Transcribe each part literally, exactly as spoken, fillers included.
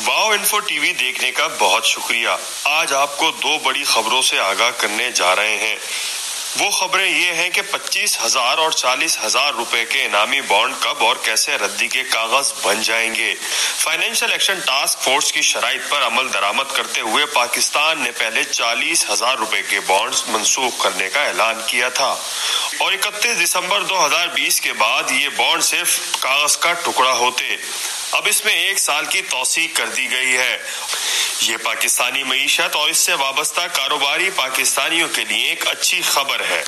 Wow info TV देखने का बहुत शुक्रिया। आज आपको दो बड़ी खबरों से आगाह करने जा रहे हैं। वो खबरें ये हैं कि पच्चीस हजार और चालीस हजार रुपए के इनामी बॉन्ड कब और कैसे रद्दी के कागज बन जाएंगे। फाइनेंशियल एक्शन टास्क फोर्स की शराइत पर अमल दरामद करते हुए पाकिस्तान ने पहले चालीस हजार रुपए के बॉन्ड मंसूख करने का ऐलान किया था और इकतीस दिसंबर दो हजार बीस के बाद ये बॉन्ड सिर्फ कागज का टुकड़ा होते। अब इसमें एक साल की तौसीक कर दी गई है। ये पाकिस्तानी मईशत और इससे वाबस्ता कारोबारी पाकिस्तानियों के लिए एक अच्छी खबर है।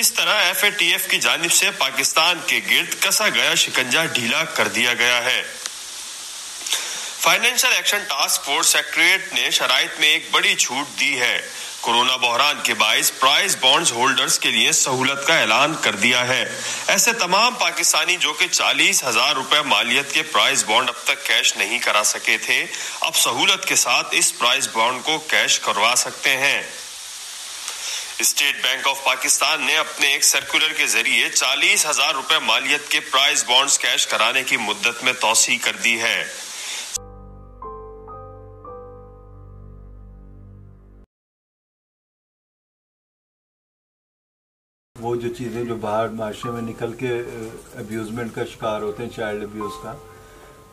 इस तरह एफ ए टी एफ की जानिब से पाकिस्तान के गिर्द कसा गया शिकंजा ढीला कर दिया गया है। Financial action task force secretariat ने शराइत में एक बड़ी छूट दी है। कोरोना बहरान के बायस प्राइज बॉन्ड्स होल्डर्स के लिए सहूलत का ऐलान कर दिया है। ऐसे तमाम पाकिस्तानी जो कि चालीस हजार रुपए मालियत के प्राइज बॉन्ड अब तक कैश नहीं करा सके थे, अब सहूलत के साथ इस प्राइज बॉन्ड को कैश करवा सकते हैं। स्टेट बैंक ऑफ पाकिस्तान ने अपने एक सर्कुलर के जरिए चालीस हजार रुपए मालियत के प्राइज बॉन्ड्स कैश कराने की मुद्दत में तौसी कर दी है। वो जो चीज़ें जो बाहर माशरे में निकल के अब्यूज़मेंट का शिकार होते हैं, चाइल्ड अब्यूज़ का,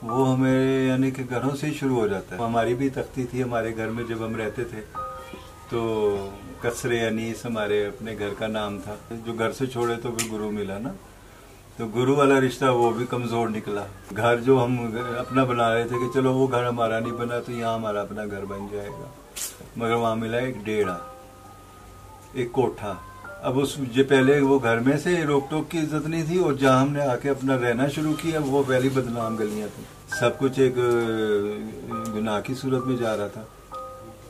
वो हमें यानी कि घरों से ही शुरू हो जाता है। हमारी भी तख्ती थी, हमारे घर में जब हम रहते थे तो कसरे अनीस हमारे अपने घर का नाम था। जो घर से छोड़े तो फिर गुरु मिला ना, तो गुरु वाला रिश्ता वो भी कमज़ोर निकला। घर जो हम अपना बना रहे थे कि चलो वो घर हमारा नहीं बना तो यहाँ हमारा अपना घर बन जाएगा, मगर वहाँ मिला एक डेढ़ा, एक कोठा। अब उस जो पहले वो घर में से रोक टोक की इज्जत नहीं थी और जहाँ हमने आके अपना रहना शुरू किया वो पहली बदनाम गलियाँ थी। सब कुछ एक गुनाह की सूरत में जा रहा था।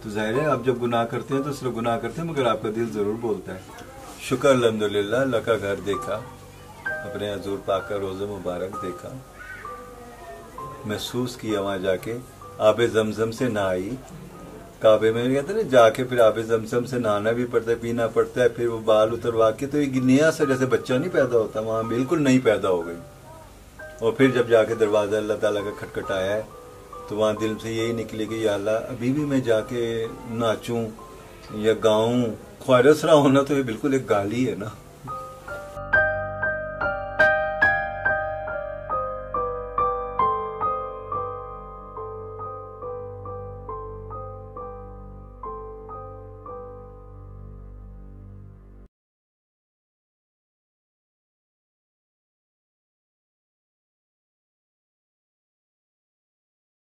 तो जाहिर है आप जब गुनाह करते हैं तो सिर्फ गुनाह करते हैं, मगर आपका दिल ज़रूर बोलता है। शुक्र अल्हम्दुलिल्लाह अल्लाह का घर देखा, अपने हजूर पाक का रोज़ा मुबारक देखा, महसूस किया वहाँ जाके। आब जमजम से नहाई, काबे में कहते ना जाके फिर आबे जमजम से नहाना भी पड़ता है, पीना पड़ता है, फिर वो बाल उतरवा के, तो एक नया सा जैसे बच्चा नहीं पैदा होता, वहाँ बिल्कुल नहीं पैदा हो गई। और फिर जब जाके दरवाज़ा अल्लाह ताला का खटखटाया है तो वहाँ दिल से यही निकली कि या अल्लाह अभी भी मैं जाके नाचूं या गाऊं। ख्वाहिशरा होना तो ये बिल्कुल एक गाली है ना।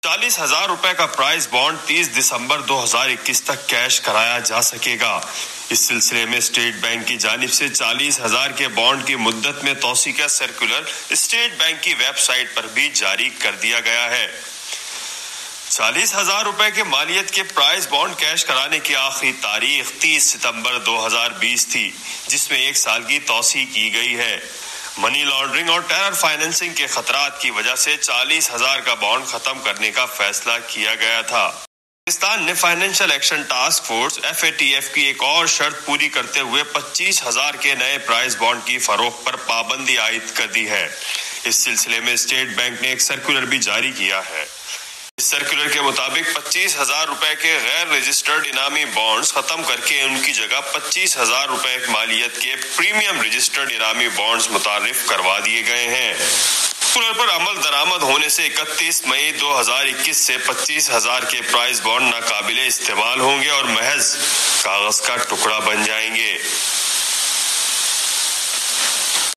चालीस हजार रुपए का प्राइस बॉन्ड तीस दिसंबर दो हजार इक्कीस तक कैश कराया जा सकेगा। इस सिलसिले में स्टेट बैंक की जानिब से चालीस हजार के बॉन्ड की मुद्दत में तौसी का सर्कुलर स्टेट बैंक की वेबसाइट पर भी जारी कर दिया गया है। चालीस हजार रुपए के मालियत के प्राइस बॉन्ड कैश कराने की आखिरी तारीख तीस सितंबर दो हजार बीस थी, जिसमें एक साल की तौसी की गई है। मनी लॉन्ड्रिंग और टेरर फाइनेंसिंग के खतरात की वजह से चालीस हजार का बॉन्ड खत्म करने का फैसला किया गया था। पाकिस्तान ने financial action task force F A T F की एक और शर्त पूरी करते हुए पच्चीस हजार के नए प्राइस बॉन्ड की फरोख्त पर पाबंदी आयद कर दी है। इस सिलसिले में स्टेट बैंक ने एक सर्कुलर भी जारी किया है। इस सर्कुलर के मुताबिक पच्चीस हजार रुपए के गैर रजिस्टर्ड इनामी बॉन्ड्स खत्म करके उनकी जगह पच्चीस हजार रुपए मालियत के प्रीमियम रजिस्टर्ड इनामी बॉन्ड्स मुतारिफ करवा दिए गए हैं। सर्कुलर पर अमल दरामद होने से इकतीस मई दो हजार इक्कीस से पच्चीस हजार के प्राइस बॉन्ड नाकाबिले इस्तेमाल होंगे और महज कागज का टुकड़ा बन जाएंगे।